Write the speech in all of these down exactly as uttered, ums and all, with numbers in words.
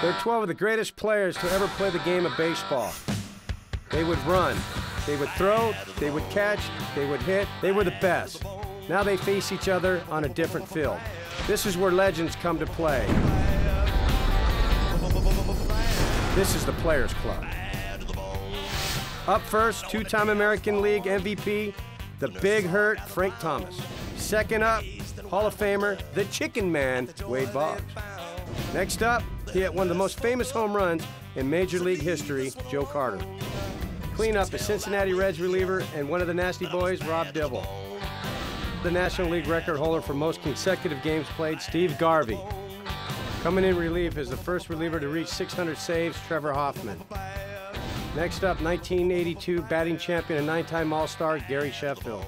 They're twelve of the greatest players to ever play the game of baseball. They would run, they would throw, they would catch, they would hit. They were the best. Now they face each other on a different field. This is where legends come to play. This is the Players Club. Up first, two-time American League M V P, the Big Hurt, Frank Thomas. Second up, Hall of Famer, the Chicken Man, Wade Boggs. Next up, he hit one of the most famous home runs in Major League history, Joe Carter. Clean up is Cincinnati Reds reliever and one of the nasty boys, Rob Dibble. The National League record holder for most consecutive games played, Steve Garvey. Coming in relief is the first reliever to reach six hundred saves, Trevor Hoffman. Next up, nineteen eighty-two batting champion and nine-time All-Star, Gary Sheffield.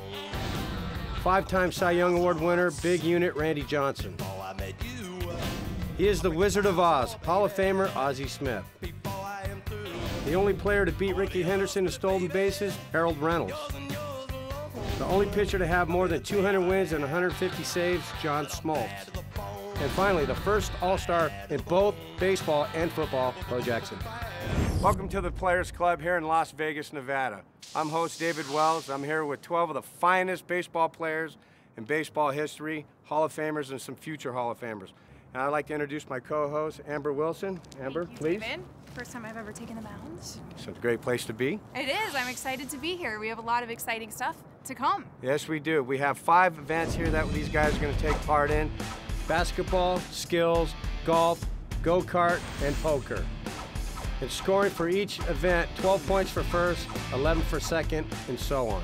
Five-time Cy Young Award winner, big unit, Randy Johnson. He is the Wizard of Oz, Hall of Famer, Ozzie Smith. The only player to beat Rickey Henderson in stolen bases, Harold Reynolds. The only pitcher to have more than two hundred wins and one hundred fifty saves, John Smoltz. And finally, the first All-Star in both baseball and football, Bo Jackson. Welcome to the Players Club here in Las Vegas, Nevada. I'm host David Wells. I'm here with twelve of the finest baseball players in baseball history, Hall of Famers and some future Hall of Famers. And I'd like to introduce my co-host, Amber Wilson. Amber, Thank you, please. David. First time I've ever taken the mounds. It's a great place to be. It is. I'm excited to be here. We have a lot of exciting stuff to come. Yes, we do. We have five events here that these guys are going to take part in. Basketball, skills, golf, go-kart, and poker. And scoring for each event, twelve points for first, eleven for second, and so on.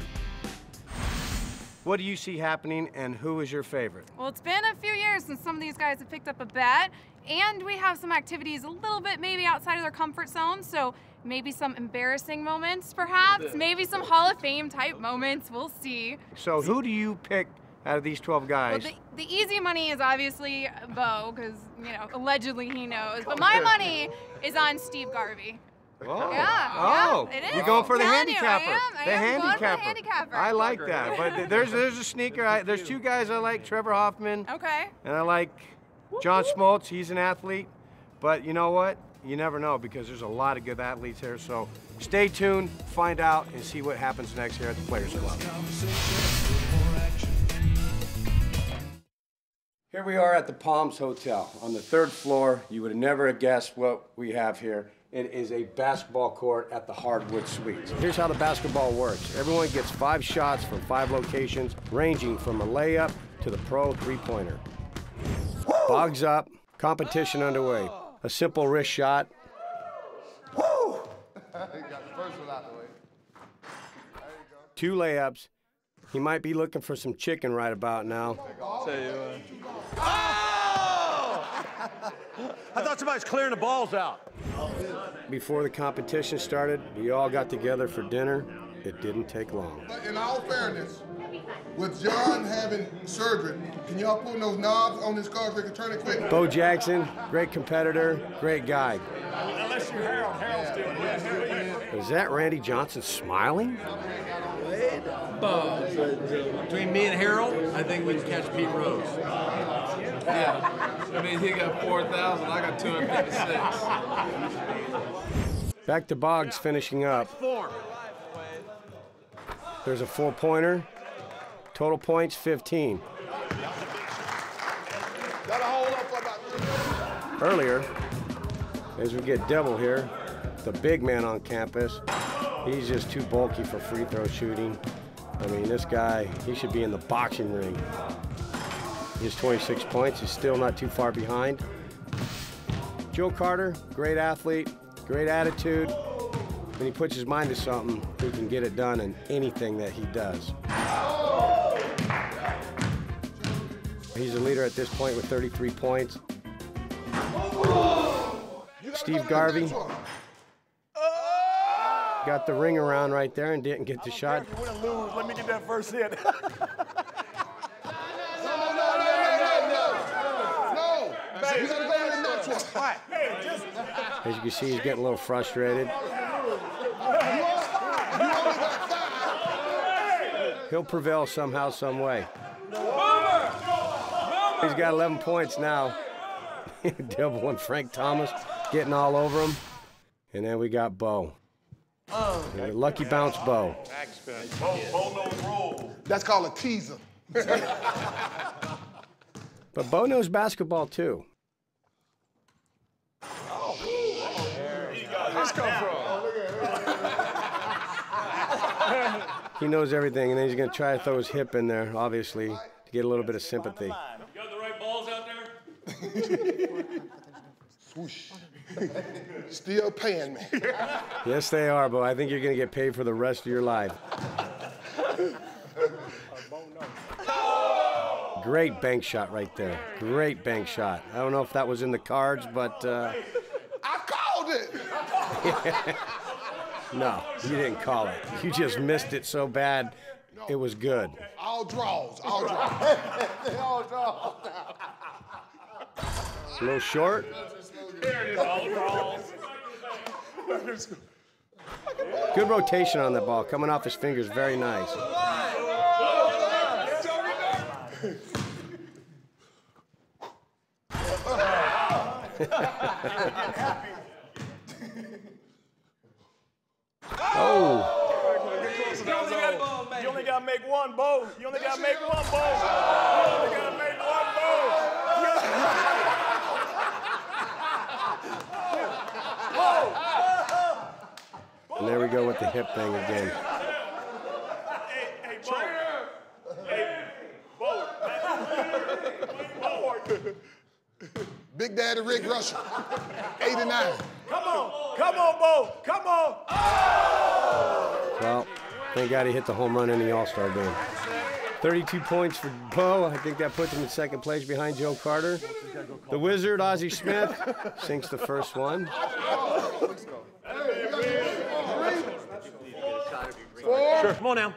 What do you see happening, and who is your favorite? Well, it's been a few years since some of these guys have picked up a bat, and we have some activities a little bit maybe outside of their comfort zone, so maybe some embarrassing moments, perhaps, maybe some Hall of Fame type moments, we'll see. So who do you pick out of these twelve guys? Well, the, the easy money is obviously Bo, because, you know, allegedly he knows, but my money is on Steve Garvey. Oh, yeah, oh. Yeah, it is. You're going for the handicapper. You, I am, I the, am handicapper. Going for the handicapper. I like that. But there's there's a sneaker. I, there's two guys I like, Trevor Hoffman. Okay. And I like John Smoltz. He's an athlete. But you know what? You never know because there's a lot of good athletes here. So stay tuned, find out, and see what happens next here at the Players Club. Here we are at the Palms Hotel on the third floor. You would have never have guessed what we have here. It is a basketball court at the Hardwood Suites. Here's how the basketball works. Everyone gets five shots from five locations, ranging from a layup to the pro three-pointer. Boggs up, competition underway. A simple wrist shot. Woo! Got the first one out of the way. There you go. Two layups. He might be looking for some chicken right about now. I'll tell you what. Oh! I thought somebody was clearing the balls out. Before the competition started, we all got together for dinner. It didn't take long. In all fairness, with John having surgery, can y'all pull those knobs on this car so they can turn it quick? Bo Jackson, great competitor, great guy. Unless you're Harold, Harold's doing it. Is that Randy Johnson smiling? Bo. Between me and Harold, I think we can catch Pete Rose. Yeah. I mean, he got four thousand, I got two hundred fifty-six. Back to Boggs finishing up. There's a four-pointer. Total points, fifteen. Earlier, as we get Dibble here, the big man on campus, he's just too bulky for free throw shooting. I mean, this guy, he should be in the boxing ring. His twenty-six points, he's still not too far behind. Joe Carter, great athlete, great attitude. When he puts his mind to something, he can get it done in anything that he does. He's a leader at this point with thirty-three points. Steve Garvey. Got the ring around right there and didn't get the shot. If you win or lose, let me get that first hit. No, no, no, no, no, no. No, you gotta go to the next one. As you can see, he's getting a little frustrated. He'll prevail somehow, some way. He's got eleven points now. Dibble and Frank Thomas getting all over him. And then we got Bo. Oh. Okay. Lucky bounce Bo. Backspin. Bo, Bo knows rules. That's called a teaser. But Bo knows basketball too. Oh, where'd this come from? He knows everything, and then he's going to try to throw his hip in there, obviously, to get a little bit of sympathy. You got the right balls out there? Swoosh. Still paying me. Yes, they are, Bo. I think you're going to get paid for the rest of your life. Great bank shot right there. Great bank shot. I don't know if that was in the cards, but... Uh... I called it! No, you didn't call it. You just missed it so bad, it was good. All draws, all draws. They all draws. A little short. There it is, all draws. Good rotation on the ball, coming off his fingers, very nice. Oh! You only gotta make one, Bo. You only gotta make one, Bo. You only gotta make one, Bo. And there we go with the hip thing again. Hey, hey, Bo. Hey, Bo. Big Daddy Rick Russell, eighty-nine. Come on, come on, Bo, come on. Oh! Well, thank God he hit the home run in the All-Star game. thirty-two points for Bo. I think that puts him in second place behind Joe Carter. The Wizard, Ozzie Smith, sinks the first one. Sure. Come on now.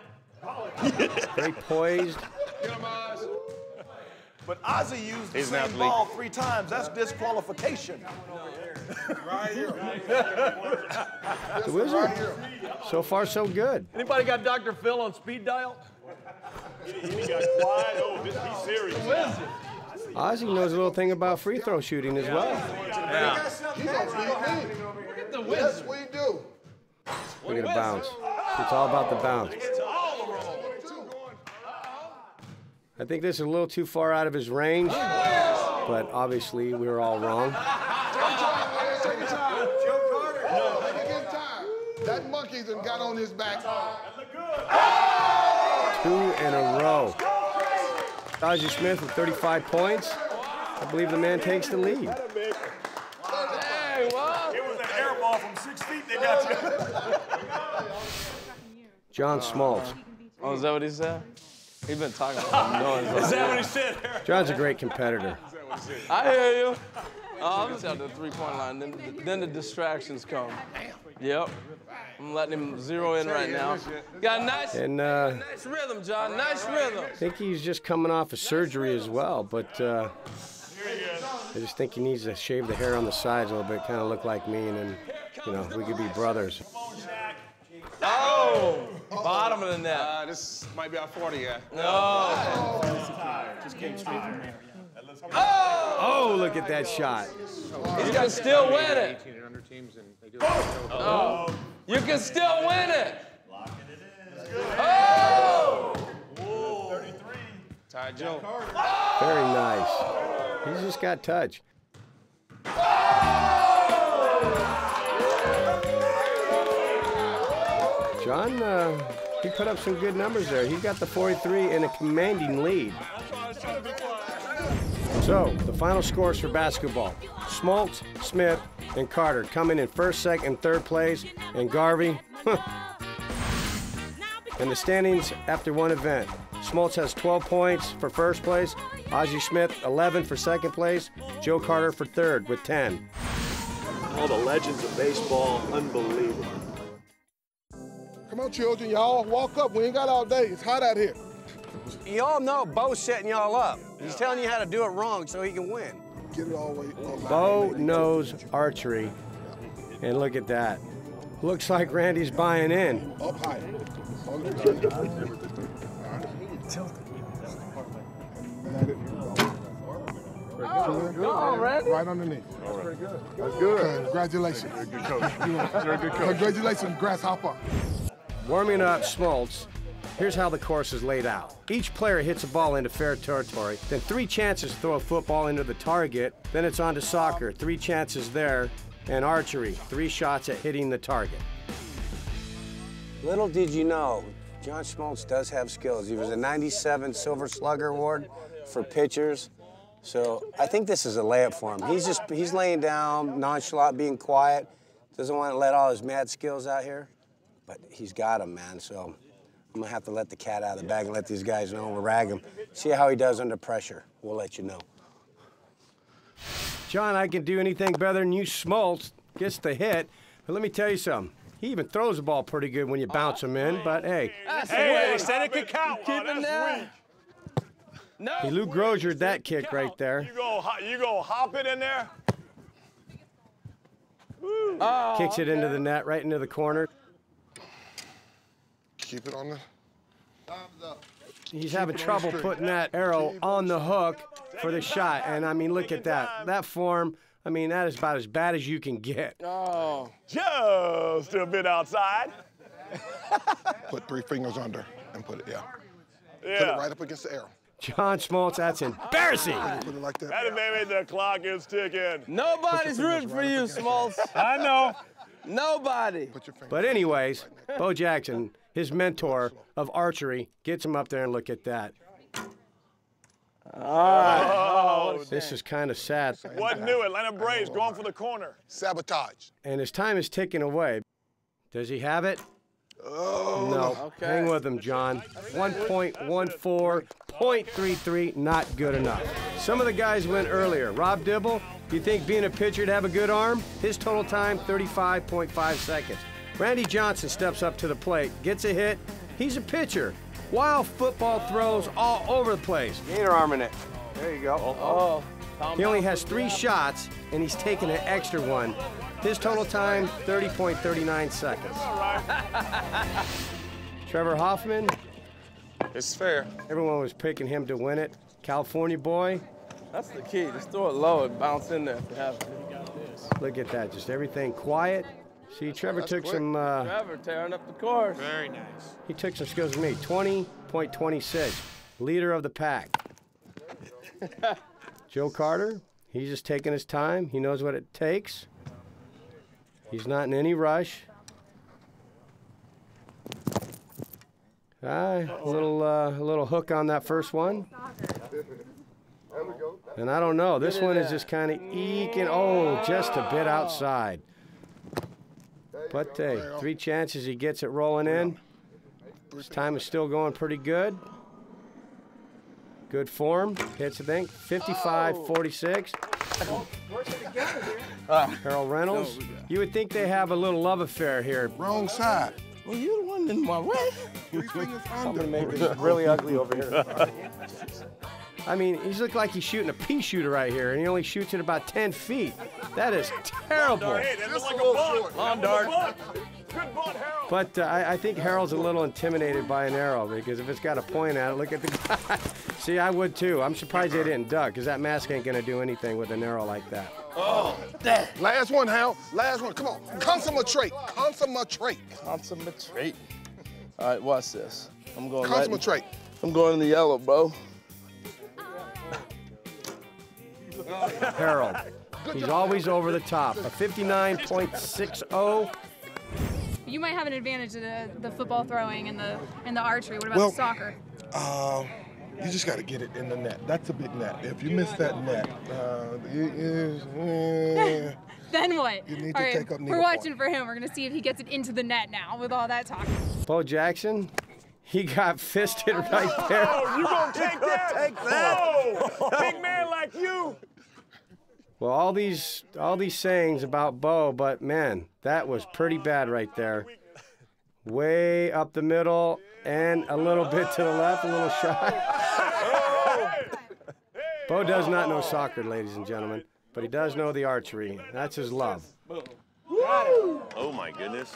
Very poised. But Ozzie used the same ball three times. That's disqualification. Right here. The Wizard. So far, so good. Anybody got Doctor Phil on speed dial? He got wide open. He's serious. Ozzie knows a little thing about free throw shooting as well. Yeah. Look at the Wizard. Yes, we do. Look at the bounce. It's all about the bounce. I think this is a little too far out of his range, but obviously we were all wrong. Take time, take time. Joe Carter. No. Take his time. That monkey's done got on his back. Two in a row. Ozzie Smith with thirty-five points. I believe the man takes the lead. It was an air ball from six feet they got you. John Smoltz. Oh, is that what he said? He's been talking about noise. Is that what he said? John's a great competitor. I hear you. Oh, I'm just out to the three-point line. Then, then the distractions come. Yep. I'm letting him zero in right now. Got a nice, and, uh, nice rhythm, John. Nice rhythm. I think he's just coming off of surgery as well, but uh, I just think he needs to shave the hair on the sides a little bit, kind of look like me, and then, you know, we could be brothers. Oh! Uh-oh. Bottom of the net. Uh, this might be our forty, yeah. No. Oh. Just came straight from there. Oh! Oh, look at that shot. You can still win it. Oh. You can still win it. Oh! thirty-three. Ty Joe. Very nice. He's just got touch. John, uh, he put up some good numbers there. He got the forty-three and a commanding lead. So, the final scores for basketball. Smoltz, Smith, and Carter coming in first, second, third place, and Garvey. And the standings after one event. Smoltz has twelve points for first place, Ozzie Smith eleven for second place, Joe Carter for third with ten. All the legends of baseball, unbelievable. Come on, children, y'all, walk up. We ain't got all day. It's hot out here. Y'all know Bo's setting y'all up. He's telling you how to do it wrong so he can win. Get it all the way. Bo knows archery, and look at that. Looks like Randy's buying in. Up high. Oh. Good. Oh, Randy. Right underneath. That's pretty good. That's good. Congratulations. You're a good coach. You're a good coach. Congratulations, Grasshopper. Warming up Smoltz, here's how the course is laid out. Each player hits a ball into fair territory, then three chances to throw a football into the target, then it's on to soccer, three chances there, and archery, three shots at hitting the target. Little did you know, John Smoltz does have skills. He was a ninety-seven Silver Slugger Award for pitchers, so I think this is a layup for him. He's just, he's laying down, nonchalant, being quiet, doesn't want to let all his mad skills out here, but he's got them, man, so I'm going to have to let the cat out of the bag and let these guys know we'll rag him. See how he does under pressure. We'll let you know. John, I can do anything better than you, Smoltz. Gets the hit. But let me tell you something. He even throws the ball pretty good when you bounce him in, but hey. Hey, they said it could count. Keep him down. No. He Lou Grosier'd that kick right there. You go, you go hop it in there. Woo. Oh, kicks it into the net, right into the corner. Keep it on the... He's having trouble putting that arrow on the hook for the shot. And, I mean, look at that. That form, I mean, that is about as bad as you can get. Oh. Just a bit outside. Put three fingers under and put it, yeah. yeah. Put it right up against the arrow. John Smoltz, that's embarrassing. Put it like that. That baby, the clock is ticking. Nobody's rooting for you, Smoltz. I know. Nobody. But anyways, Bo Jackson, his mentor of archery, gets him up there and look at that. All right. Oh, this is kind of sad. What new? Atlanta Braves going for the corner. Sabotage. And his time is ticking away. Does he have it? Oh. No. Okay. Hang with him, John. one point one four, point three three, not good enough. Some of the guys went earlier. Rob Dibble, you think being a pitcher to have a good arm? His total time, thirty-five point five seconds. Randy Johnson steps up to the plate, gets a hit. He's a pitcher. Wild football throws all over the place. Gator arming it. There you go. Uh-oh. Oh. He only has three shots, and he's taking an extra one. His total time, thirty point three nine seconds. Trevor Hoffman. It's fair. Everyone was picking him to win it. California boy. That's the key. Just throw it low and bounce in there if you have to. You got this. Look at that. Just everything quiet. See, that's Trevor took quick. some. Uh, Trevor tearing up the course. Very nice. He took some skills with me. twenty point two six, leader of the pack. Joe Carter, he's just taking his time. He knows what it takes. He's not in any rush. Ah, a little, uh, a little hook on that first one. And I don't know. This one is just kind of eking. Oh, just a bit outside. But hey, uh, three chances, he gets it rolling in. His time is still going pretty good. Good form, hits the thing, fifty-five forty-six. Oh. uh, Harold Reynolds, you would think they have a little love affair here. Wrong side. Well, you're the one in my way. I'm going to make this really ugly over here. I mean, he's looked like he's shooting a pea shooter right here, and he only shoots it about ten feet. That is terrible. But uh, I, I think Harold's a little intimidated by an arrow, because if it's got a point at it, look at the guy. See, I would too. I'm surprised they didn't duck, because that mask ain't going to do anything with an arrow like that. Oh, that. Last one, Harold. Last one. Come on. Consummate. Consummate. Consummate. All right, watch this. I'm going Consummate. Right I'm going in the yellow, bro. Harold, he's always over the top. A fifty-nine point six oh. You might have an advantage in the, the football throwing and the and the archery. What about well, the soccer? Uh, you just got to get it in the net. That's a big net. If you miss that net, uh, it is, uh, then what? You need all to right, take up we're watching for him. We're going to see if he gets it into the net now with all that talk. Bo Jackson. He got fisted right there. Oh, you gonna take that? Take that. Oh, big man like you. Well, all these, all these sayings about Bo, but man, that was pretty bad right there. Way up the middle and a little bit to the left, a little shot. Bo does not know soccer, ladies and gentlemen, but he does know the archery. That's his love. Oh my goodness.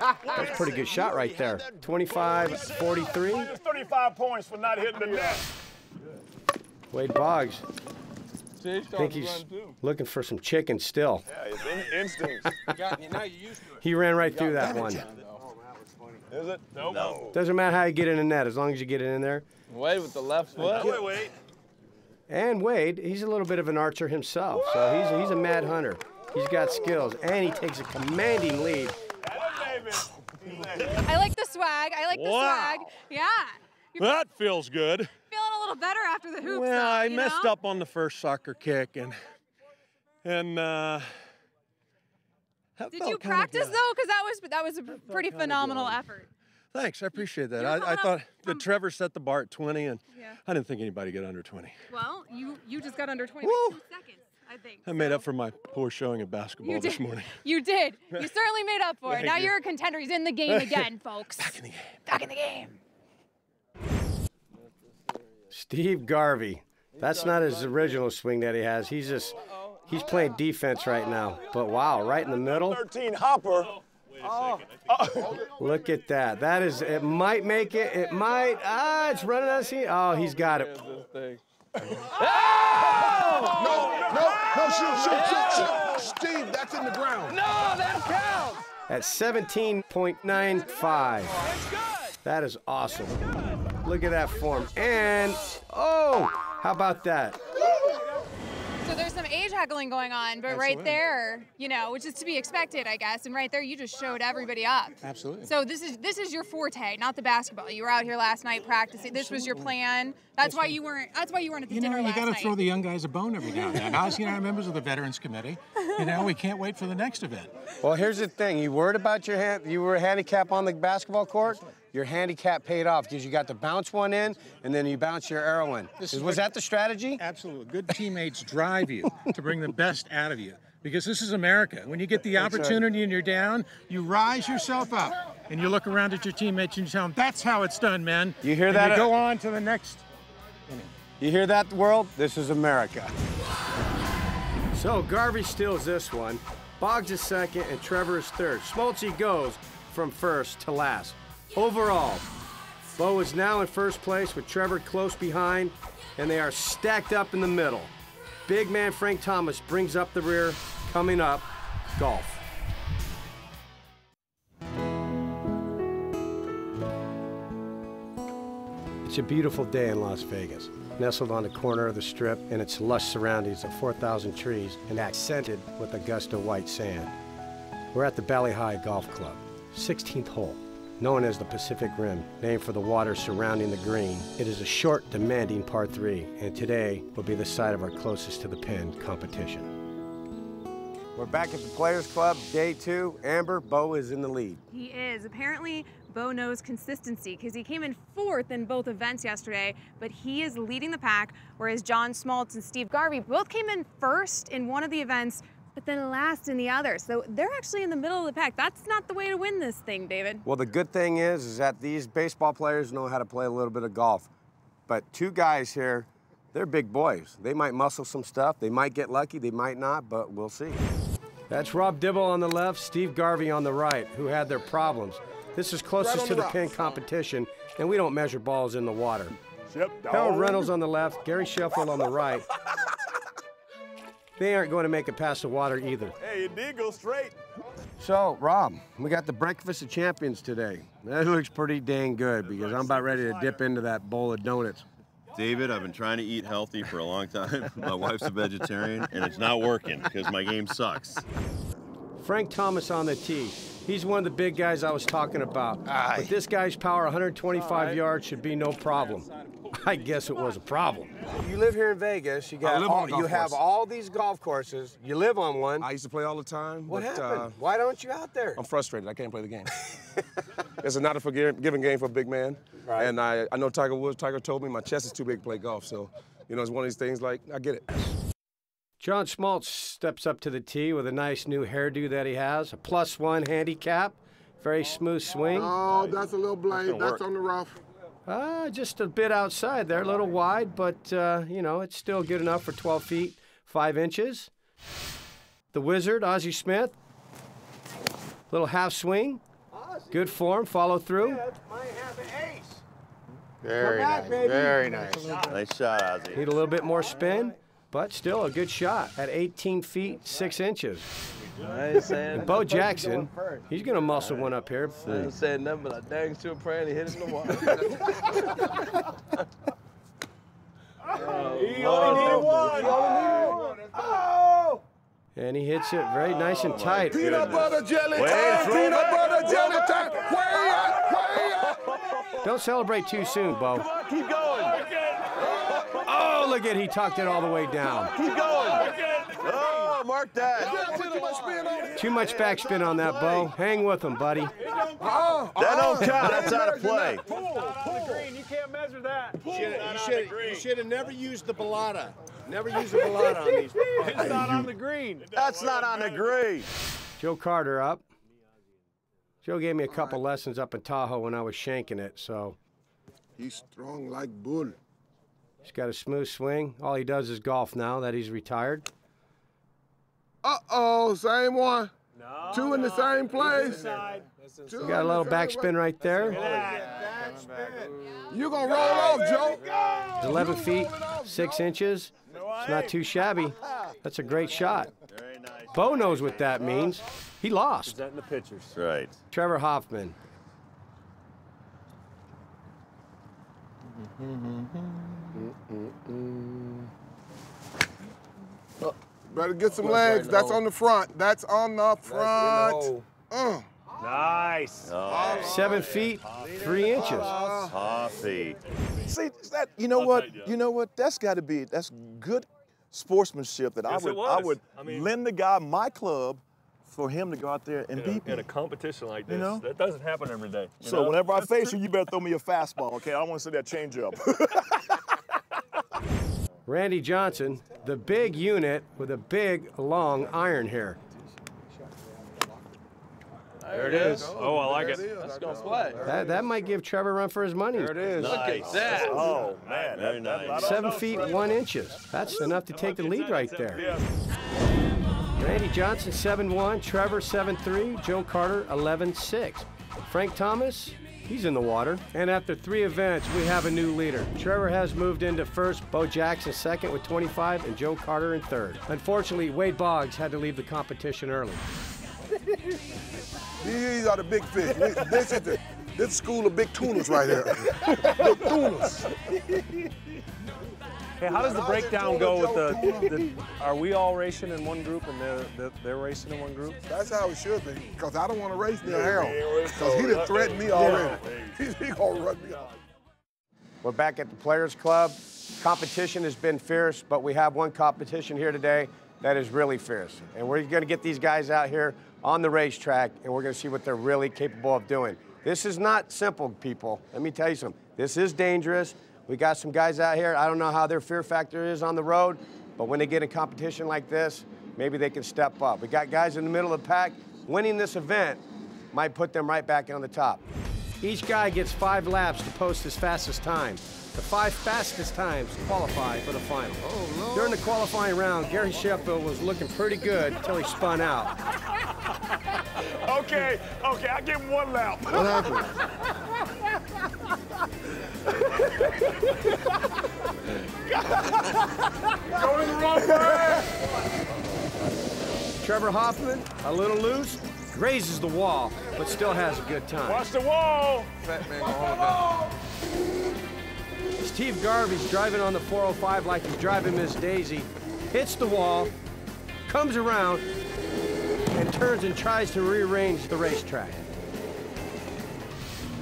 That's a pretty good shot right there. twenty-five forty-three. That's thirty-five points for not hitting the net. Wade Boggs See, he's I think he's too. looking for some chicken still. Yeah, his in instincts. You got, you know, you're used to it. He ran right you through that one. It. Is it? Nope. No. Doesn't matter how you get it in the net, as long as you get it in there. Wade with the left foot. Wait, Wade. And Wade, he's a little bit of an archer himself, Whoa. so he's he's a mad hunter. He's got skills, and he takes a commanding lead. I like the swag. I like wow. the swag. Yeah. You're that feels good. Feeling a little better after the hoops. Well, I messed know? up on the first soccer kick, and and. Uh, Did you practice good. though? Because that was that was a that pretty phenomenal good. effort. Thanks, I appreciate that. I, I thought that Trevor set the bar at twenty, and yeah. I didn't think anybody got under twenty. Well, you you just got under twenty by two seconds, I think. I made so. up for my poor showing at basketball this morning. You did. You certainly made up for it. Now you. you're a contender. He's in the game again, folks. Back in the game. Back in the game. Steve Garvey. That's not his original swing that he has. He's just. He's playing defense right now, but wow, right in the middle. thirteen hopper. Oh, wait a second. I think oh. Look at that. That is, it might make it. It might. Ah, it's running out of seam. Oh, he's got it. Oh! No, no, no, shoot, shoot, shoot, shoot. Steve, that's in the ground. No, that counts. At seventeen point nine five. That is awesome. Look at that form. And, oh, how about that? So there's some age heckling going on, but Absolutely. right there, you know, which is to be expected, I guess. And right there, you just showed everybody up. Absolutely. So this is this is your forte, not the basketball. You were out here last night practicing. Absolutely. This was your plan. That's, that's why you weren't. That's why you weren't at the you dinner know, last night. You got to throw the young guys a bone every now and then. I was, you know, our members of the Veterans Committee. You know, we can't wait for the next event. Well, here's the thing. You worried about your hand? You were a handicap on the basketball court. Your handicap paid off because you got to bounce one in, and then you bounce your arrow in. This was that the strategy? Absolutely. Good teammates drive you to bring the best out of you, because this is America. When you get the opportunity and you're down, you rise yourself up, and you look around at your teammates and you tell them, that's how it's done, man. You hear that? And you go on to the next inning. You hear that, world? This is America. So Garvey steals this one. Boggs is second, and Trevor is third. Smoltz goes from first to last. Overall, Bo is now in first place with Trevor close behind, and they are stacked up in the middle. Big man Frank Thomas brings up the rear. Coming up, golf. It's a beautiful day in Las Vegas. Nestled on the corner of the strip and its lush surroundings of four thousand trees and accented with Augusta white sand. We're at the Bally High Golf Club, sixteenth hole. Known as the Pacific Rim, named for the water surrounding the green, it is a short, demanding par three, and today will be the site of our closest to the pin competition. We're back at the Players Club, day two. Amber, Bo is in the lead. He is. Apparently, Bo knows consistency because he came in fourth in both events yesterday, but he is leading the pack, whereas John Smoltz and Steve Garvey both came in first in one of the events, but then last in the other. So they're actually in the middle of the pack. That's not the way to win this thing, David. Well, the good thing is, is that these baseball players know how to play a little bit of golf. But two guys here, they're big boys. They might muscle some stuff. They might get lucky. They might not, but we'll see. That's Rob Dibble on the left, Steve Garvey on the right, who had their problems. This is closest right to the, the pin competition, and we don't measure balls in the water. Yep. Harold Reynolds on the left, Gary Sheffield on the right. They aren't going to make it past the water either. Hey, it did go straight. So, Rob, we got the breakfast of champions today. That looks pretty dang good because I'm about ready to dip into that bowl of donuts. David, I've been trying to eat healthy for a long time. My wife's a vegetarian, and it's not working because my game sucks. Frank Thomas on the tee. He's one of the big guys I was talking about. Aye. But this guy's power, one hundred twenty-five right. yards, should be no problem. I guess it was a problem. You live here in Vegas. You got all, you course. have all these golf courses. You live on one. I used to play all the time. What but, happened? Uh, Why aren't you out there? I'm frustrated. I can't play the game. It's not a forgiving game for a big man. Right. And I, I know Tiger Woods. Tiger told me my chest is too big to play golf. So, you know, it's one of these things like, I get it. John Smoltz steps up to the tee with a nice new hairdo that he has, a plus one handicap, very smooth swing. Oh, that's a little blade. That's on the rough. Uh, just a bit outside there, a little wide, but, uh, you know, it's still good enough for twelve feet, five inches. The wizard, Ozzie Smith, little half swing, good form, follow through. Very nice, very nice. Nice shot, Ozzie. Need a little bit more spin. But still a good shot at eighteen feet, six inches. I ain't saying Bo Jackson, he's going to muscle one up here. I ain't saying nothing but I dang to a prayer and he hit it in the water. Oh, he only needed one. He only needed one. Oh! And he hits it very nice and tight. Oh, peanut butter jelly time! Peanut butter jelly time! Way up! Way up! Don't celebrate too soon, Bo. Come on, keep going. Oh, look at he tucked it all the way down. Keep going. Oh, mark that. Too much spin on Too much backspin on that, Bo. Hang with him, buddy. Oh, that don't count. That's out of play. You can't measure that. You should have never used the balata. Never use a balata on these. It's not on the green. That's not on the green. Joe Carter up. Joe gave me a couple lessons up in Tahoe when I was shanking it, so. He's strong like bull. He's got a smooth swing. All he does is golf now that he's retired. Uh-oh, same one. No, Two no. in the same place. You got a little backspin right there. That's yeah, back. You're going to roll off, Joe. It's eleven feet, six inches. It's not too shabby. That's a great shot. Very nice. Bo knows what that means. He lost. Is that in the pictures? Right. Trevor Hoffman. Oh. Better get some legs. That's on the front. That's on the front. Uh. Nice. Oh. Seven feet, three inches. Coffee. See that? You know what? You know what? That's got to be. That's good sportsmanship. That yes, I would. I would I mean, lend the guy my club for him to go out there and beat me in a competition like this. You know? That doesn't happen every day. So know? whenever I face you, you better throw me a fastball. Okay, I don't want to see that changeup. Randy Johnson, the big unit with a big, long iron here. There it is. Oh, I like it. That's going to play. That, that might give Trevor a run for his money. There it is. Look at that. Oh, man. Very nice. Seven feet, one inches. That's enough to take the lead right there. Randy Johnson, seven one. Trevor, seven three. Joe Carter, eleven six. Frank Thomas, he's in the water. And after three events, we have a new leader. Trevor has moved into first, Bo Jackson second with twenty-five, and Joe Carter in third. Unfortunately, Wade Boggs had to leave the competition early. These are the big fish. This is the this school of big tunas right here. Big tunas. Hey, how does the breakdown go with the, the, are we all racing in one group and they're, they're racing in one group? That's how it should be, because I don't want to race near Harold, because he done threatened me already. He's going to run me off. We're back at the Players Club. Competition has been fierce, but we have one competition here today that is really fierce. And we're going to get these guys out here on the racetrack, and we're going to see what they're really capable of doing. This is not simple, people. Let me tell you something. This is dangerous. We got some guys out here, I don't know how their fear factor is on the road, but when they get in competition like this, maybe they can step up. We got guys in the middle of the pack. Winning this event might put them right back on the top. Each guy gets five laps to post his fastest time. The five fastest times qualify for the final. Oh, no. During the qualifying round, Gary Sheffield was looking pretty good until he spun out. Okay, okay, I'll give him one lap. What happened? Going the wrong way. Trevor Hoffman, a little loose, grazes the wall, but still has a good time. Watch the wall! Fat man, watch the wall! Steve Garvey's driving on the four oh five like he's driving Miss Daisy, hits the wall, comes around, and turns and tries to rearrange the racetrack.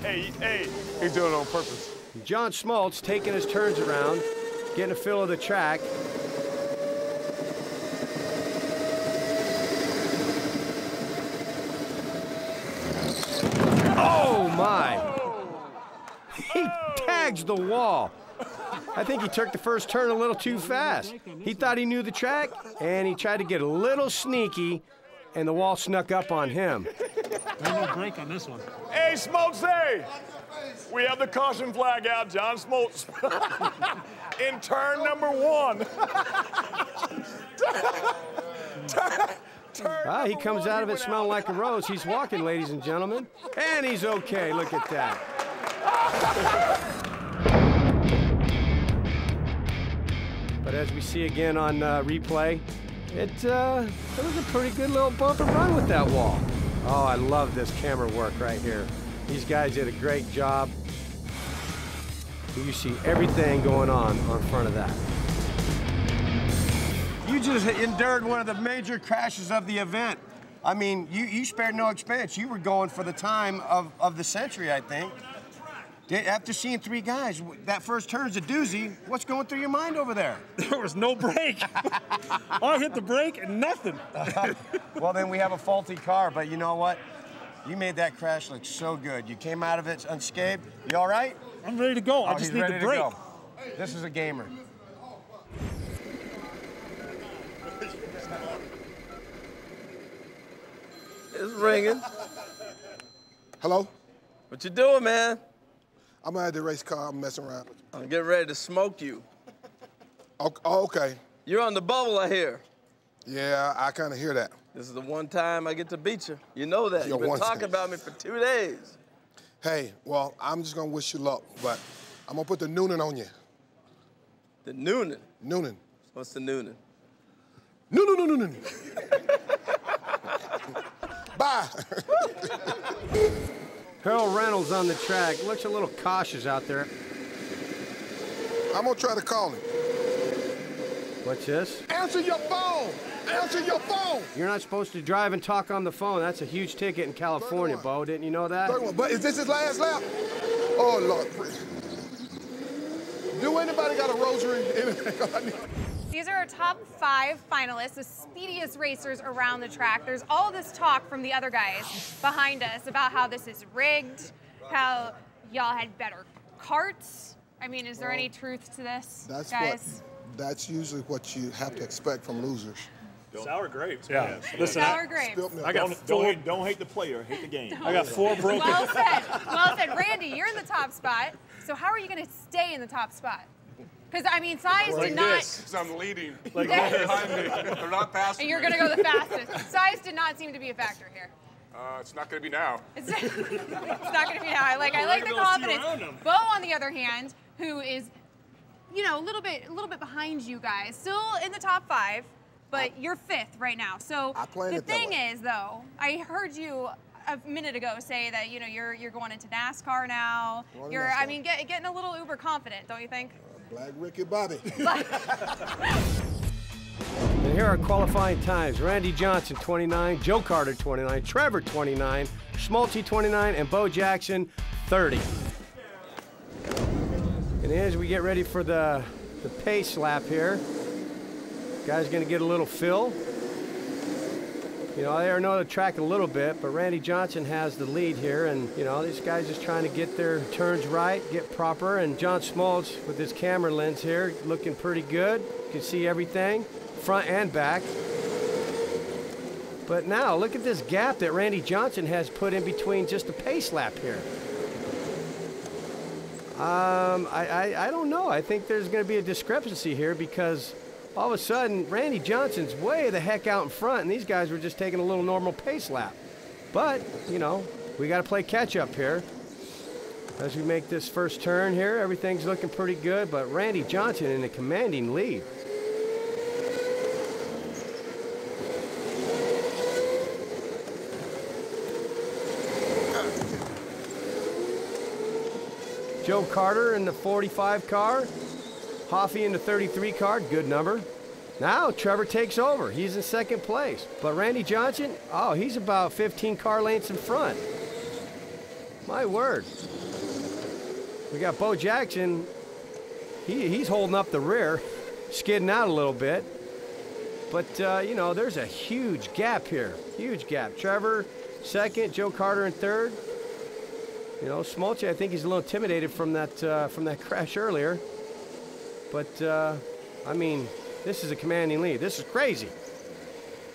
Hey, hey, he's doing it on purpose. John Smoltz taking his turns around, getting a feel of the track. Oh, my. He tags the wall. I think he took the first turn a little too fast. He thought he knew the track, and he tried to get a little sneaky, and the wall snuck up on him. There's no break on this one. Hey, Smoltz, hey! We have the caution flag out, John Smoltz. In turn number one. turn, turn ah, he number comes one, out of it smelling out. Like a rose. He's walking, ladies and gentlemen. And he's okay, look at that. But as we see again on uh, replay, it, uh, it was a pretty good little bump and run with that wall. Oh, I love this camera work right here. These guys did a great job. You see everything going on on front of that. You just endured one of the major crashes of the event. I mean, you, you spared no expense. You were going for the time of, of the century, I think. After seeing three guys, that first turn's a doozy. What's going through your mind over there? There was no break. I hit the brake and nothing. uh, well, then we have a faulty car, but you know what? You made that crash look so good. You came out of it unscathed. You all right? I'm ready to go. Oh, I just need the brake. This is a gamer. It's ringing. Hello? What you doing, man? I'm out of the race car. I'm messing around. I'm getting ready to smoke you. Oh, okay. You're on the bubble, I hear. Yeah, I kind of hear that. This is the one time I get to beat you. You know that. You've been talking about me for two days. Hey, well, I'm just going to wish you luck, but I'm going to put the noonan on you. The noonan? Noonan. What's the noonan? No, no, no, no, no, no. Bye. Harold Reynolds on the track. Looks a little cautious out there. I'm going to try to call him. What's this? Answer your phone! Answer your phone! You're not supposed to drive and talk on the phone. That's a huge ticket in California, Bo. Didn't you know that? thirty-one. But is this his last lap? Oh, Lord. Do anybody got a rosary? These are our top five finalists, the speediest racers around the track. There's all this talk from the other guys behind us about how this is rigged, how y'all had better carts. I mean, is there well, any truth to this, that's guys? What, that's usually what you have to expect from losers. Sour grapes. Yeah. yeah. Listen, Sour I, grapes. I got don't, don't, hate, don't hate the player, hate the game. I got four broken. Well said. Well said. Randy, you're in the top spot. So how are you going to stay in the top spot? Because, I mean, Size like did not... Because I'm leading. Like this. They're not fast. And you're going to go the fastest. Size did not seem to be a factor here. Uh, it's not going to be now. It's not, not going to be now. I like, I like the confidence. Bo, on the other hand, who is, you know, a little bit, a little bit behind you guys, still in the top five, but I, you're fifth right now. So the thing is, though, I heard you a minute ago say that, you know, you're you're going into NASCAR now. Well, you're, NASCAR. I mean, get, getting a little uber confident, don't you think? Black Ricky Bobby. And here are qualifying times. Randy Johnson, twenty-nine. Joe Carter, twenty-nine. Trevor, twenty-nine. Smoltz, twenty-nine. And Bo Jackson, thirty. And as we get ready for the, the pace lap here, guy's going to get a little fill. You know, they are know the track a little bit, but Randy Johnson has the lead here, and, you know, these guys just trying to get their turns right, get proper, and John Smoltz with his camera lens here looking pretty good. You can see everything, front and back. But now, look at this gap that Randy Johnson has put in between just the pace lap here. Um, I, I, I don't know. I think there's going to be a discrepancy here because all of a sudden, Randy Johnson's way the heck out in front, and these guys were just taking a little normal pace lap. But, you know, we got to play catch-up here. As we make this first turn here, everything's looking pretty good, but Randy Johnson in a commanding lead. Joe Carter in the forty-five car. Hoffman in the thirty-three car, good number. Now Trevor takes over. He's in second place. But Randy Johnson, oh, he's about fifteen car lengths in front. My word. We got Bo Jackson. He, he's holding up the rear, skidding out a little bit. But, uh, you know, there's a huge gap here. Huge gap. Trevor second, Joe Carter in third. You know, Smoltz, I think he's a little intimidated from that, uh, from that crash earlier. But, uh, I mean, this is a commanding lead. This is crazy.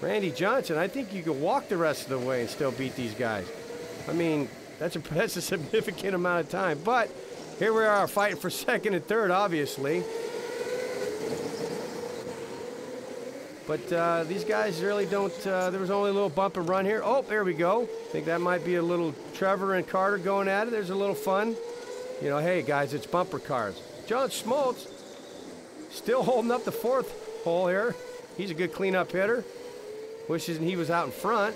Randy Johnson, I think you could walk the rest of the way and still beat these guys. I mean, that's a, that's a significant amount of time. But here we are fighting for second and third, obviously. But uh, these guys really don't, uh, there was only a little bump and run here. Oh, there we go. I think that might be a little Trevor and Carter going at it. There's a little fun. You know, hey, guys, it's bumper cars. John Smoltz, Still holding up the fourth hole here. He's a good cleanup hitter. Wishes he was out in front.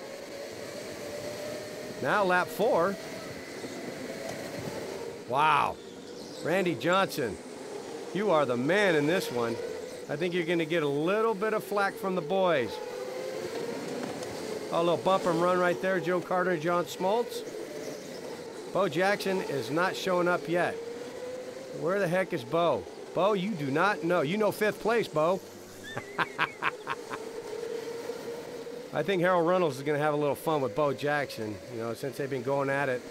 Now lap four. Wow. Randy Johnson, you are the man in this one. I think you're going to get a little bit of flack from the boys. A little bump and run right there, Joe Carter and John Smoltz. Bo Jackson is not showing up yet. Where the heck is Bo? Bo, you do not know. You know fifth place, Bo. I think Harold Reynolds is going to have a little fun with Bo Jackson, you know, since they've been going at it.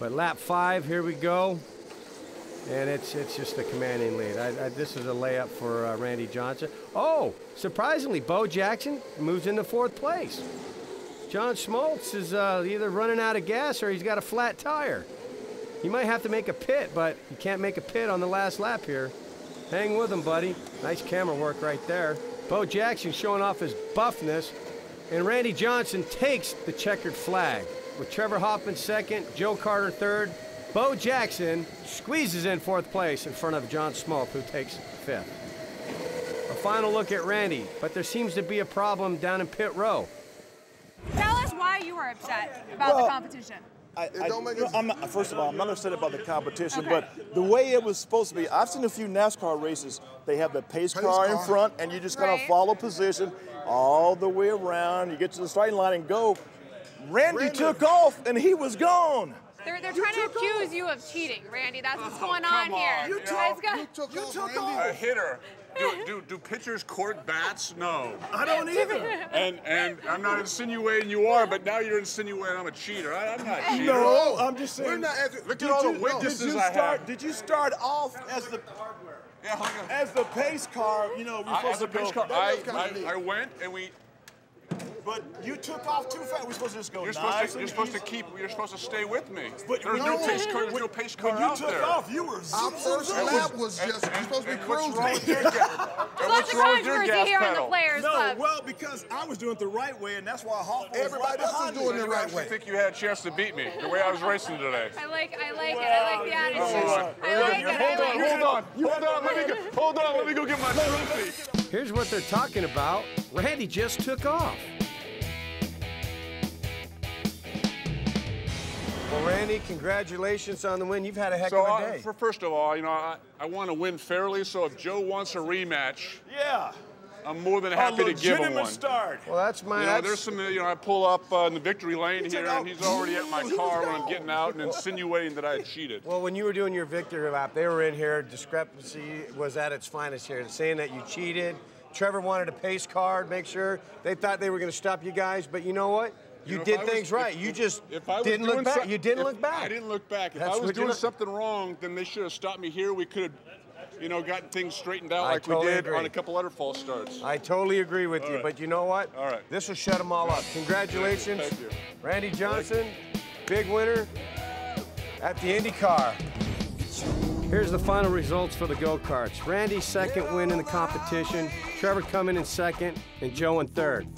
But lap five, here we go. And it's it's just a commanding lead. I, I, this is a layup for uh, Randy Johnson. Oh, surprisingly, Bo Jackson moves into fourth place. John Smoltz is uh, either running out of gas or he's got a flat tire. You might have to make a pit, but you can't make a pit on the last lap here. Hang with him, buddy. Nice camera work right there. Bo Jackson showing off his buffness. And Randy Johnson takes the checkered flag with Trevor Hoffman second, Joe Carter third. Bo Jackson squeezes in fourth place in front of John Smoltz, who takes fifth. A final look at Randy, but there seems to be a problem down in pit row. Tell us why you were upset about well, the competition. I, I, don't make no, I'm not, first of all, I'm not upset about the competition, okay. But the way it was supposed to be, I've seen a few NASCAR races. They have the pace, pace car, car in front, and you just kind of right. follow position all the way around. You get to the starting line and go. Randy, Randy. took off, and he was gone. They're, they're trying to accuse off. you of cheating, Randy. That's what's oh, going on, on here. You, you, took, you took you off, took off. A hitter. Do, do, do pitchers court bats? No. I don't either. and and I'm not insinuating you are, but now you're insinuating I'm a cheater. I, I'm not a cheater. No, I'm just saying. We're not, look at all you, the witnesses no, I start, have. Did you start off as the hardware? Yeah, like a, as the pace car, you know, we're supposed to go. Pace car, I, I, I went and we... But you took off too fast. We're supposed to just go. You're supposed, nice to, you're supposed to keep. You're supposed to stay with me. But there's no, no pace car. There's no pace car out there. When you took off, you were. Our first lap was just. You're supposed to be cruising. What's wrong with your gas pedal? No, well, because I was doing it the right way, and that's why Hoffman. Everybody else is doing it the right way. I think you had a chance to beat me the way I was racing today. I like. I like it. I like the attitude. I like it. Hold on. Hold on. Hold on. Let me go. Hold on. Let me go get my trophy. Here's what they're talking about. Randy just took off. Well, Randy, congratulations on the win. You've had a heck so, of a day. Uh, for first of all, you know, I, I want to win fairly, so if Joe wants a rematch, yeah, I'm more than happy to give him one. Start. Well, that's my... You know, there's some, you know, I pull up uh, in the victory lane here, and he's already at my car when I'm getting out and insinuating that I had cheated. Well, when you were doing your victory lap, they were in here. Discrepancy was at its finest here, saying that you cheated. Trevor wanted a pace card, make sure. They thought they were going to stop you guys, but you know what? You, you know, did things was, right. If, you just if I was didn't look back. So, you didn't if, look back. I didn't look back. If That's I was doing something wrong, then they should have stopped me here. We could have, you know, gotten things straightened out I like totally we did agree. on a couple other false starts. I totally agree with all you, right. but you know what? All right. This will shut them all up. Congratulations. Thank you. Randy Johnson, big winner at the IndyCar. Here's the final results for the go-karts. Randy's second win in the competition, Trevor coming in second, and Joe in third.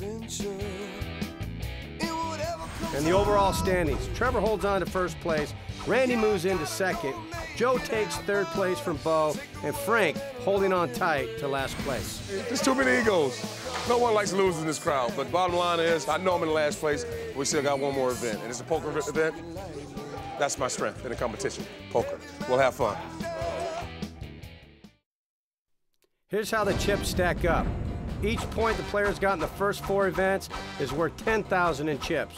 And the overall standings, Trevor holds on to first place, Randy moves into second, Joe takes third place from Bo, and Frank holding on tight to last place. There's too many egos. No one likes losing in this crowd, but bottom line is, I know I'm in last place, we still got one more event, and it's a poker event. That's my strength in a competition, poker. We'll have fun. Here's how the chips stack up. Each point the players got in the first four events is worth ten thousand in chips.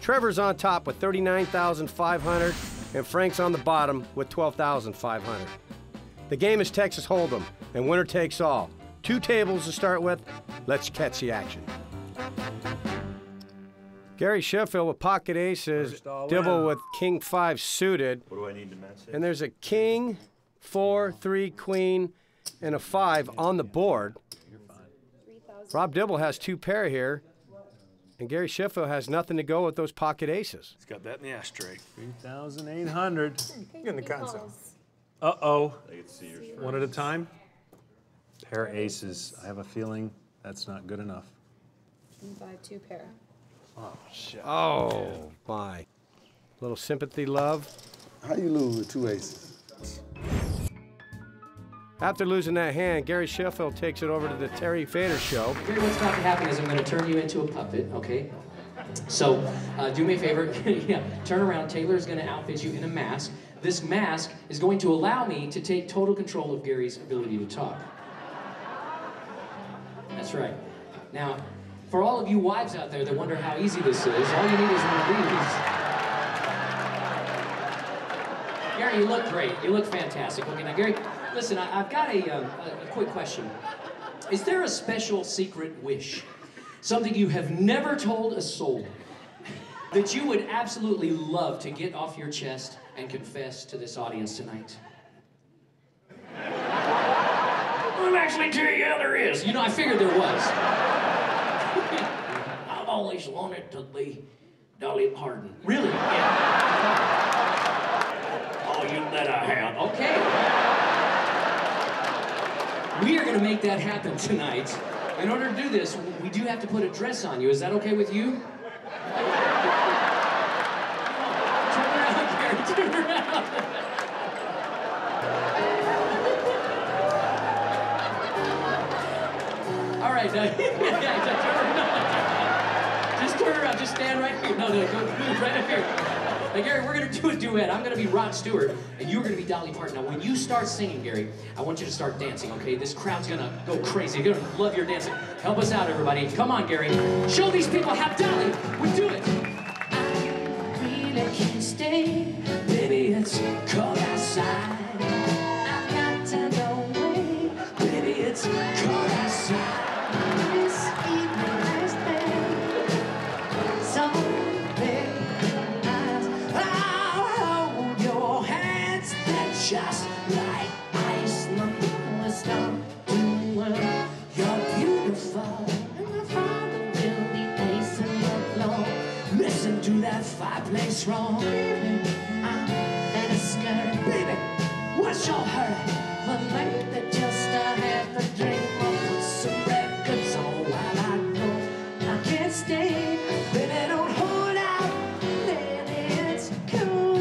Trevor's on top with thirty-nine thousand five hundred, and Frank's on the bottom with twelve thousand five hundred. The game is Texas Hold'em, and winner takes all. Two tables to start with. Let's catch the action. Gary Sheffield with pocket aces, Dibble with king five suited. What do I need to match it? And there's a king, four, three, queen, and a five on the board. Rob Dibble has two pair here, and Gary Sheffield has nothing to go with those pocket aces. He's got that in the ashtray. three thousand eight hundred. In the console. Uh-oh. One at a time. Pair aces. I have a feeling that's not good enough. You buy two pair. Oh, shit. Oh, my. Little sympathy, love. How you lose with two aces? After losing that hand, Gary Sheffield takes it over to the Terry Fator Show. Here, what's about to happen is I'm going to turn you into a puppet, okay? So uh, do me a favor, yeah, turn around. Taylor's going to outfit you in a mask. This mask is going to allow me to take total control of Gary's ability to talk. That's right. Now, for all of you wives out there that wonder how easy this is, all you need is one of these. Gary, you look great. You look fantastic. Okay, now, Gary, listen, I, I've got a, um, a, a quick question. Is there a special secret wish, something you have never told a soul, that you would absolutely love to get off your chest and confess to this audience tonight? Well, actually, Terry, yeah, there is. You know, I figured there was. I've always wanted to be Dolly Parton. Really? Yeah. Oh, you bet I have. Okay. We are going to make that happen tonight. In order to do this, we do have to put a dress on you. Is that okay with you? Turn around, Gary, turn around. All right, now, just turn around, just stand right here. No, no, go move right up here. Now, Gary, we're gonna do a duet. I'm gonna be Rod Stewart, and you're gonna be Dolly Parton. Now, when you start singing, Gary, I want you to start dancing, okay? This crowd's gonna go crazy. You're gonna love your dancing. Help us out, everybody. Come on, Gary. Show these people how Dolly would do it. I really can't stay, baby, it's cold outside. I've got to go away, baby, it's cold outside. Just like ice, nothing was done to well. You're beautiful, and my father will be pacing alone. Listen to that fireplace roar. Baby, I'm in a skirt. Baby, what's your hurry? The night that just I had the dream of some records on while I know I can't stay. Baby, don't hold out, then it's cool.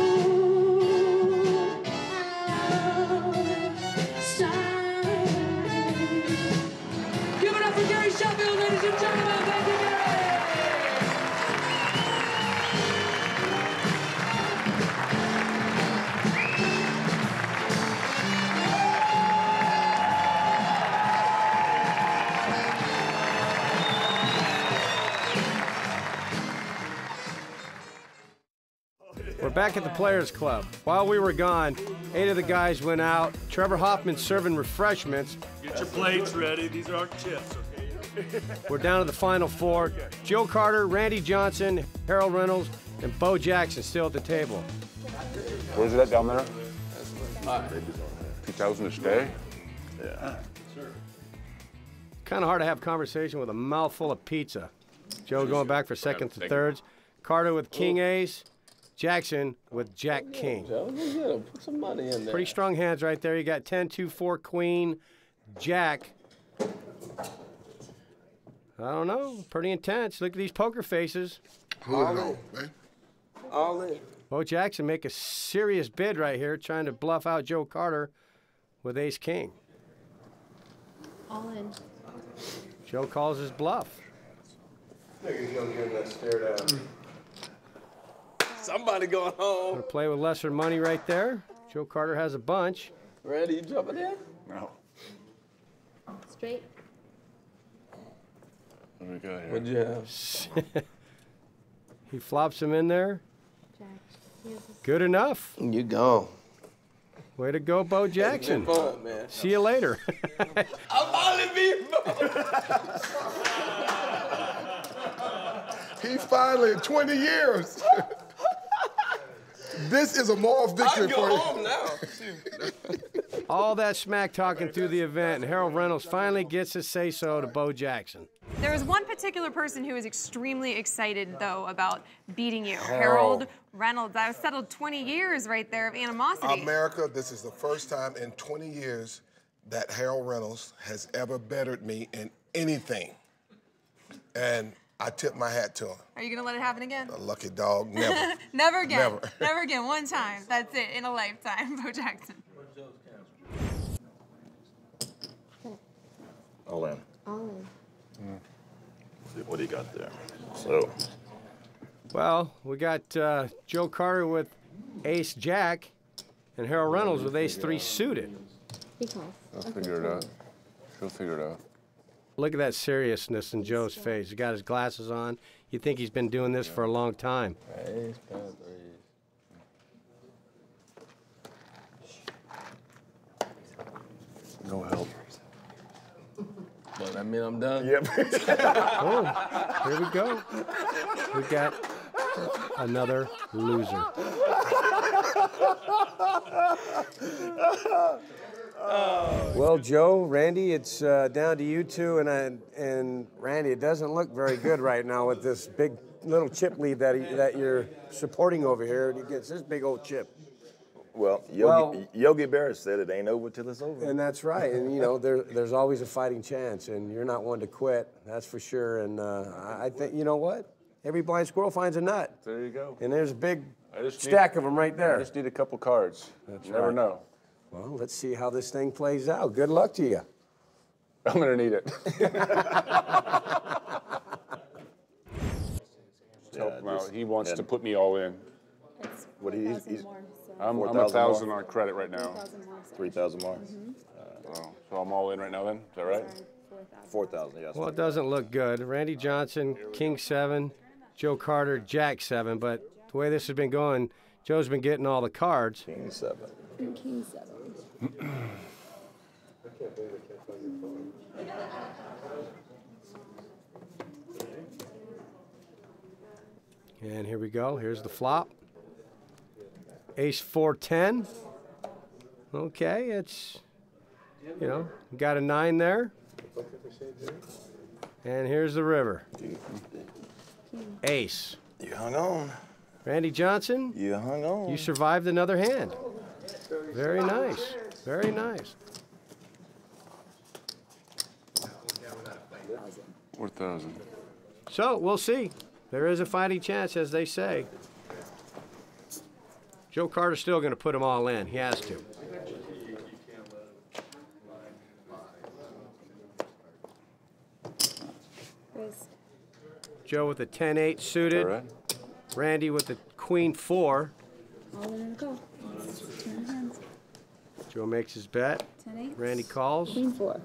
We're back at the Players Club. While we were gone, eight of the guys went out. Trevor Hoffman serving refreshments. Get your plates ready. These aren't chips, okay? We're down to the final four. Joe Carter, Randy Johnson, Harold Reynolds, and Bo Jackson still at the table. Where's that down there? two thousand a stay? Yeah. Sure. Kind of hard to have conversation with a mouthful of pizza. Joe going back for seconds and thirds. Carter with King Ace. Jackson with Jack King. Joe, Joe, put some money in there. Pretty strong hands right there. You got ten, two, four, Queen, Jack. I don't know. Pretty intense. Look at these poker faces. All in, man. All in. Bo Jackson make a serious bid right here, trying to bluff out Joe Carter with Ace King. All in. Joe calls his bluff. I think he's gonna give him that stare down. Somebody going home. Gonna play with lesser money right there. Joe Carter has a bunch. Randy, you jumping in? No. Straight. What do we got here? What'd you have? He flops him in there. Jack. Good enough. You go. Way to go, Bo Jackson. Fun, man. See you later. I'm only being He finally, twenty years. This is a moral victory for you. I'm going home now. All that smack talking through the event, and Harold Reynolds finally gets his say-so to Bo Jackson. There is one particular person who is extremely excited, though, about beating you. Harold Reynolds. I've settled twenty years right there of animosity. America, this is the first time in twenty years that Harold Reynolds has ever bettered me in anything. And I tip my hat to him. Are you gonna let it happen again? A lucky dog, never. Never again. Never. Never again. One time. That's it in a lifetime, Bo Jackson. all in. All in. Yeah. What do you got there? So. Well, we got uh, Joe Carter with ace jack and Harold Reynolds with ace three suited. He calls. I'll figure it out. She'll figure it out. Look at that seriousness in Joe's face. He's got his glasses on. You think he's been doing this for a long time. No help. But I mean, I'm done. Yep. Oh, here we go. We got another loser. Well, Joe, Randy, it's uh, down to you two, and I, and Randy, it doesn't look very good right now with this big little chip lead that he, that you're supporting over here. He gets this big old chip. Well, Yogi, well, Yogi Berra said it ain't over till it's over. And that's right. And you know, there, there's always a fighting chance, and you're not one to quit, that's for sure. And uh, I think you know what? Every blind squirrel finds a nut. There you go. And there's a big stack need, of them right there. I just need a couple cards. That's you right. Never know. Well, let's see how this thing plays out. Good luck to you. I'm gonna need it. Yeah, just, he wants and, to put me all in. It's what he's, he's more, so. I'm a thousand on credit right now. Three thousand more. Mm-hmm. uh, oh, so I'm all in right now. Then is that right? Four thousand. Yes. Well, it doesn't look good. Randy Johnson, king seven, Joe Carter, jack seven. But the way this has been going, Joe's been getting all the cards. King seven. King seven. And here we go. Here's the flop. Ace four ten. Okay, it's, you know, got a nine there. And here's the river. Ace. You hung on. Randy Johnson. You hung on. You survived another hand. Very nice. Very nice. Four thousand. So we'll see. There is a fighting chance, as they say. Joe Carter's still going to put them all in. He has to. Joe with a ten eight suited. Right. Randy with the queen four. All in and go. Joe makes his bet. ten eight. Randy calls. Queen four.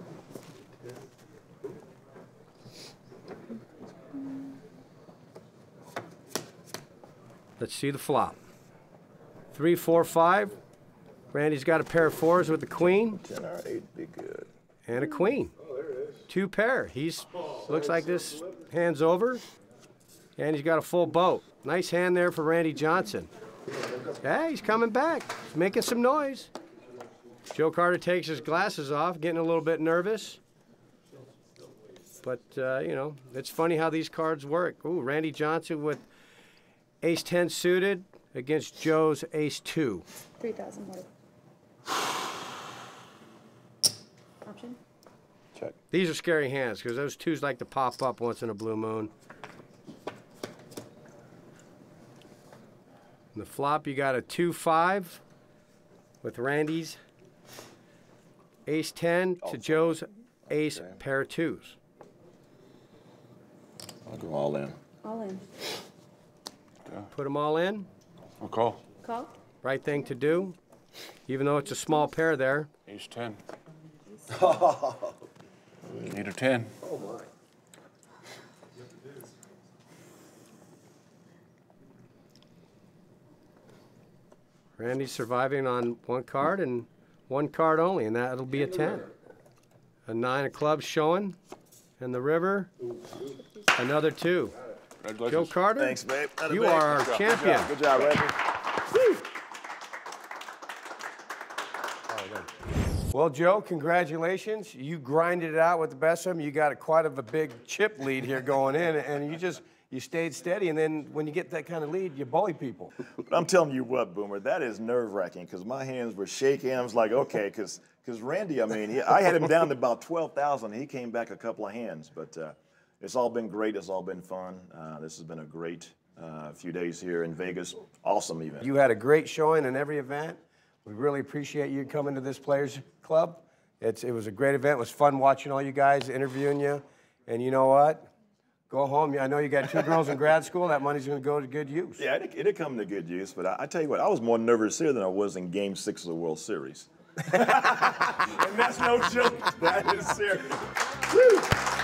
Let's see the flop. Three, four, five. Randy's got a pair of fours with a queen. Ten or eight, be good. And a queen. Oh, there it is. Two pair. He's oh, looks like this hand's over, and he's got a full boat. Nice hand there for Randy Johnson. Hey, he's coming back. He's making some noise. Joe Carter takes his glasses off, getting a little bit nervous. But uh, you know, it's funny how these cards work. Ooh, Randy Johnson with ace ten suited. Against Joe's ace two. Three thousand more. Option. Check. These are scary hands because those twos like to pop up once in a blue moon. In the flop, you got a two five with Randy's ace ten to Joe's ace pair of twos. I'll go all in. All in. Put them all in. I'll call. Call. Right thing to do, even though it's a small pair there. Ace ten. Oh. Need a ten. Oh my. Randy's surviving on one card and one card only, and that'll be a ten. A nine of clubs showing, and the river, another two. Joe Carter, thanks, babe. You big. Are our champion. Good job, Randy. Well, Joe, congratulations. You grinded it out with the best of them. You got a, quite of a big chip lead here going in, and you just you stayed steady. And then when you get that kind of lead, you bully people. But I'm telling you what, Boomer, that is nerve-wracking because my hands were shaking. I was like, okay, because because Randy, I mean, he, I had him down to about twelve thousand. He came back a couple of hands, but. Uh, It's all been great. It's all been fun. Uh, this has been a great uh, few days here in Vegas. Awesome event. You had a great showing in every event. We really appreciate you coming to this Players Club. It's, it was a great event. It was fun watching all you guys, interviewing you. And you know what? Go home. I know you got two girls in grad school. That money's going to go to good use. Yeah, it'll, it'll come to good use. But I, I tell you what, I was more nervous here than I was in Game Six of the World Series. And that's no joke. That is serious. Woo.